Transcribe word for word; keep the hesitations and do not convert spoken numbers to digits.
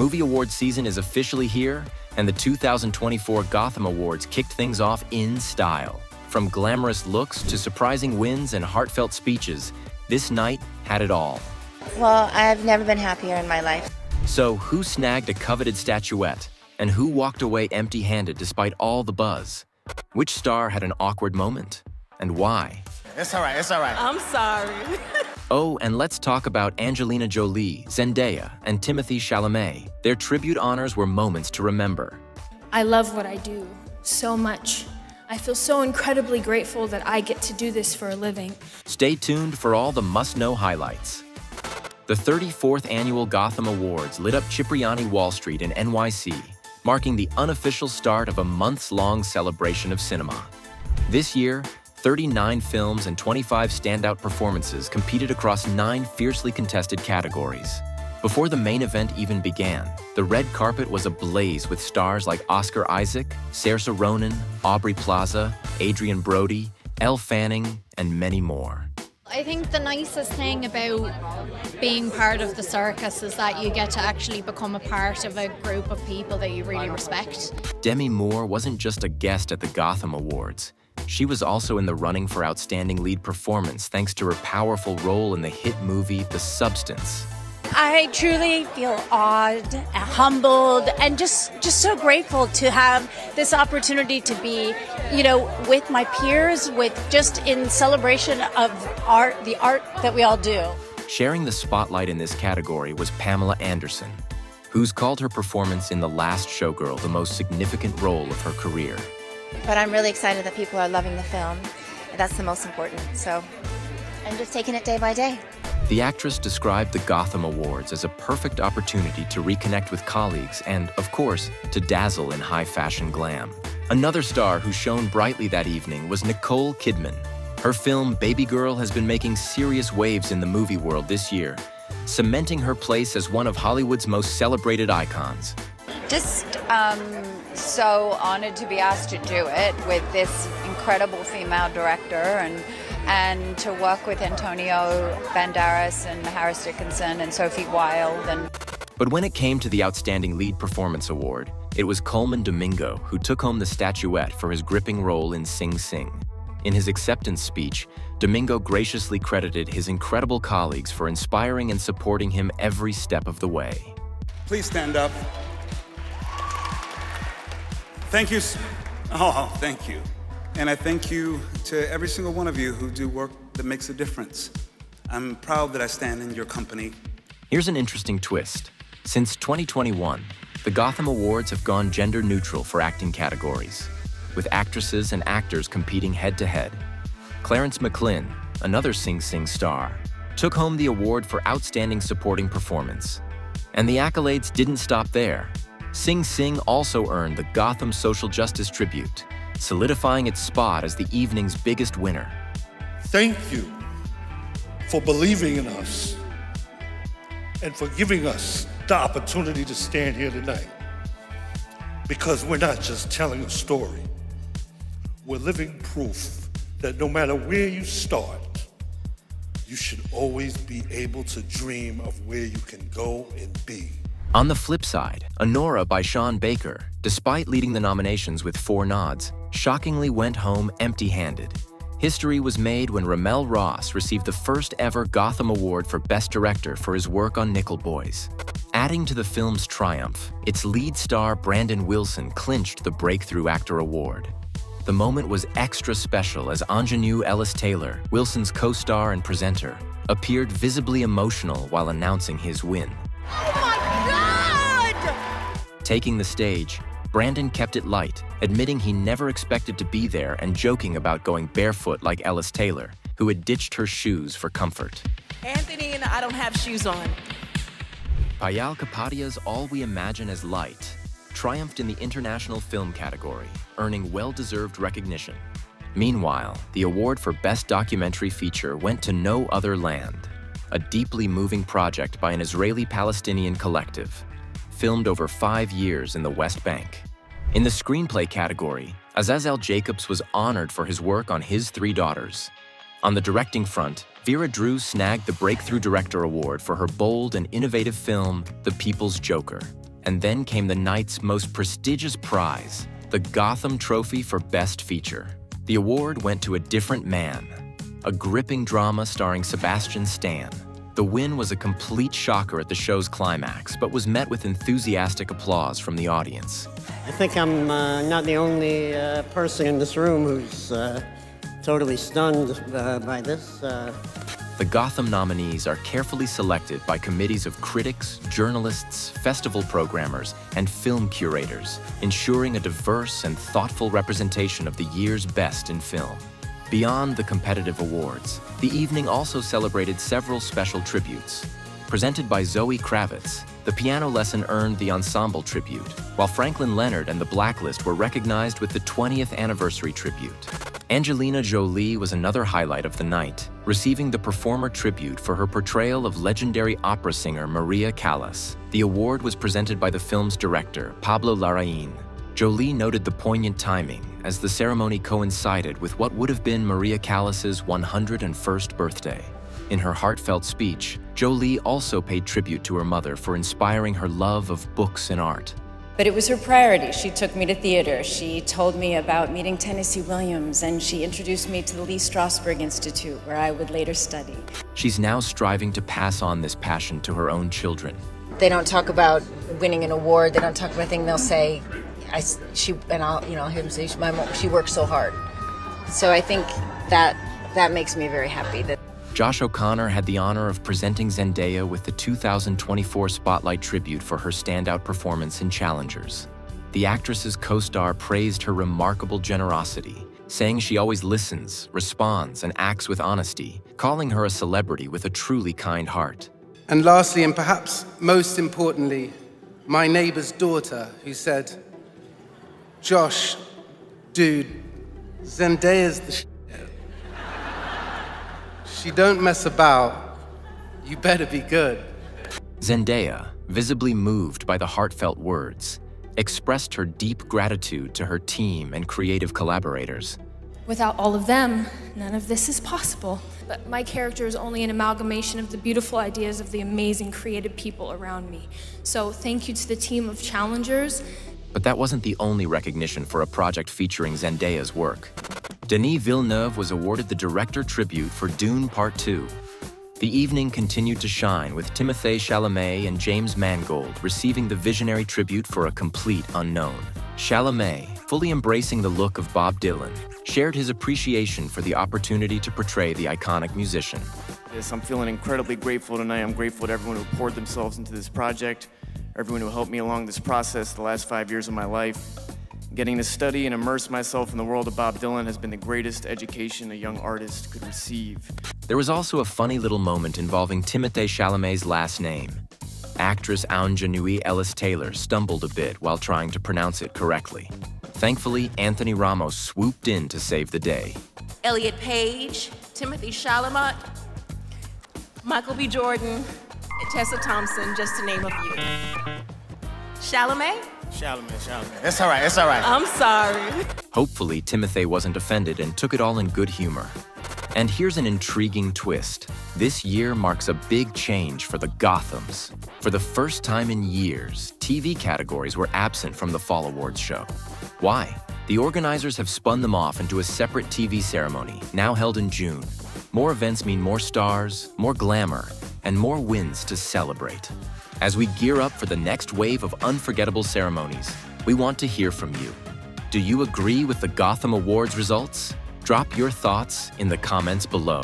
Movie awards season is officially here, and the two thousand twenty-four Gotham Awards kicked things off in style. From glamorous looks to surprising wins and heartfelt speeches, this night had it all. Well, I've never been happier in my life. So who snagged a coveted statuette? And who walked away empty-handed despite all the buzz? Which star had an awkward moment? And why? It's all right, it's all right. I'm sorry. Oh, and let's talk about Angelina Jolie, Zendaya, and Timothée Chalamet. Their tribute honors were moments to remember. I love what I do so much. I feel so incredibly grateful that I get to do this for a living. Stay tuned for all the must-know highlights. The thirty-fourth Annual Gotham Awards lit up Cipriani Wall Street in N Y C, marking the unofficial start of a months-long celebration of cinema. This year, thirty-nine films and twenty-five standout performances competed across nine fiercely contested categories. Before the main event even began, the red carpet was ablaze with stars like Oscar Isaac, Saoirse Ronan, Aubrey Plaza, Adrien Brody, Elle Fanning, and many more. I think the nicest thing about being part of the circus is that you get to actually become a part of a group of people that you really respect. Demi Moore wasn't just a guest at the Gotham Awards. She was also in the running for Outstanding Lead Performance thanks to her powerful role in the hit movie, The Substance. I truly feel awed, humbled, and just, just so grateful to have this opportunity to be, you know, with my peers, with just in celebration of art, the art that we all do. Sharing the spotlight in this category was Pamela Anderson, who's called her performance in The Last Showgirl the most significant role of her career. But I'm really excited that people are loving the film. That's the most important, so I'm just taking it day by day. The actress described the Gotham Awards as a perfect opportunity to reconnect with colleagues and, of course, to dazzle in high-fashion glam. Another star who shone brightly that evening was Nicole Kidman. Her film Baby Girl has been making serious waves in the movie world this year, cementing her place as one of Hollywood's most celebrated icons. Just um, so honored to be asked to do it with this incredible female director and and to work with Antonio Banderas and Harris Dickinson and Sophie Wilde. And... But when it came to the Outstanding Lead Performance Award, it was Colman Domingo who took home the statuette for his gripping role in Sing Sing. In his acceptance speech, Domingo graciously credited his incredible colleagues for inspiring and supporting him every step of the way. Please stand up. Thank you. Oh, thank you. And I thank you to every single one of you who do work that makes a difference. I'm proud that I stand in your company. Here's an interesting twist. Since twenty twenty-one, the Gotham Awards have gone gender neutral for acting categories, with actresses and actors competing head-to-head. Clarence Maclin, another Sing Sing star, took home the award for Outstanding Supporting Performance. And the accolades didn't stop there. Sing Sing also earned the Gotham Social Justice Tribute, solidifying its spot as the evening's biggest winner. Thank you for believing in us and for giving us the opportunity to stand here tonight, because we're not just telling a story. We're living proof that no matter where you start, you should always be able to dream of where you can go and be. On the flip side, Anora by Sean Baker, despite leading the nominations with four nods, shockingly went home empty-handed. History was made when RaMell Ross received the first ever Gotham Award for Best Director for his work on Nickel Boys. Adding to the film's triumph, its lead star Brandon Wilson clinched the Breakthrough Actor Award. The moment was extra special as Aunjanue Ellis-Taylor, Wilson's co-star and presenter, appeared visibly emotional while announcing his win. Taking the stage, Brandon kept it light, admitting he never expected to be there and joking about going barefoot like Ellis-Taylor, who had ditched her shoes for comfort. Anthony and I don't have shoes on. Payal Kapadia's All We Imagine As Light triumphed in the international film category, earning well-deserved recognition. Meanwhile, the award for Best Documentary Feature went to No Other Land, a deeply moving project by an Israeli-Palestinian collective, filmed over five years in the West Bank. In the screenplay category, Azazel Jacobs was honored for his work on His Three Daughters. On the directing front, Vera Drew snagged the Breakthrough Director Award for her bold and innovative film, The People's Joker. And then came the night's most prestigious prize, the Gotham Trophy for Best Feature. The award went to A Different Man, a gripping drama starring Sebastian Stan. The win was a complete shocker at the show's climax, but was met with enthusiastic applause from the audience. I think I'm uh, not the only uh, person in this room who's uh, totally stunned uh, by this. Uh... The Gotham nominees are carefully selected by committees of critics, journalists, festival programmers, and film curators, ensuring a diverse and thoughtful representation of the year's best in film. Beyond the competitive awards, the evening also celebrated several special tributes. Presented by Zoe Kravitz, the piano lesson earned the ensemble tribute, while Franklin Leonard and The Blacklist were recognized with the twentieth anniversary tribute. Angelina Jolie was another highlight of the night, receiving the performer tribute for her portrayal of legendary opera singer Maria Callas. The award was presented by the film's director, Pablo Larraín. Jolie noted the poignant timing, as the ceremony coincided with what would have been Maria Callas's one hundred first birthday. In her heartfelt speech, Jolie also paid tribute to her mother for inspiring her love of books and art. But it was her priority. She took me to theater. She told me about meeting Tennessee Williams, and she introduced me to the Lee Strasberg Institute, where I would later study. She's now striving to pass on this passion to her own children. They don't talk about winning an award. They don't talk about anything. They'll say, I, she, and I'll, you know, I'll hear them say, she, my mom, she worked so hard. So I think that, that makes me very happy. That Josh O'Connor had the honor of presenting Zendaya with the two thousand twenty-four Spotlight Tribute for her standout performance in Challengers. The actress's co-star praised her remarkable generosity, saying she always listens, responds, and acts with honesty, calling her a celebrity with a truly kind heart. And lastly, and perhaps most importantly, my neighbor's daughter, who said, "Josh, dude, Zendaya's the sh**. She don't mess about. You better be good." Zendaya, visibly moved by the heartfelt words, expressed her deep gratitude to her team and creative collaborators. Without all of them, none of this is possible. But my character is only an amalgamation of the beautiful ideas of the amazing creative people around me. So thank you to the team of Challengers. But that wasn't the only recognition for a project featuring Zendaya's work. Denis Villeneuve was awarded the director tribute for Dune Part two. The evening continued to shine with Timothée Chalamet and James Mangold receiving the visionary tribute for A Complete Unknown. Chalamet, fully embracing the look of Bob Dylan, shared his appreciation for the opportunity to portray the iconic musician. Yes, I'm feeling incredibly grateful tonight. I'm grateful to everyone who poured themselves into this project, everyone who helped me along this process the last five years of my life. Getting to study and immerse myself in the world of Bob Dylan has been the greatest education a young artist could receive. There was also a funny little moment involving Timothée Chalamet's last name. Actress Aunjanue Ellis-Taylor stumbled a bit while trying to pronounce it correctly. Thankfully, Anthony Ramos swooped in to save the day. Elliot Page, Timothée Chalamet, Michael B. Jordan, and Tessa Thompson, just to name a few. Chalamet? Chalamet, Chalamet. It's all right, it's all right. I'm sorry. Hopefully, Timothée wasn't offended and took it all in good humor. And here's an intriguing twist. This year marks a big change for the Gothams. For the first time in years, T V categories were absent from the Fall Awards show. Why? The organizers have spun them off into a separate T V ceremony, now held in June. More events mean more stars, more glamour, and more wins to celebrate. As we gear up for the next wave of unforgettable ceremonies, we want to hear from you. Do you agree with the Gotham Awards results? Drop your thoughts in the comments below.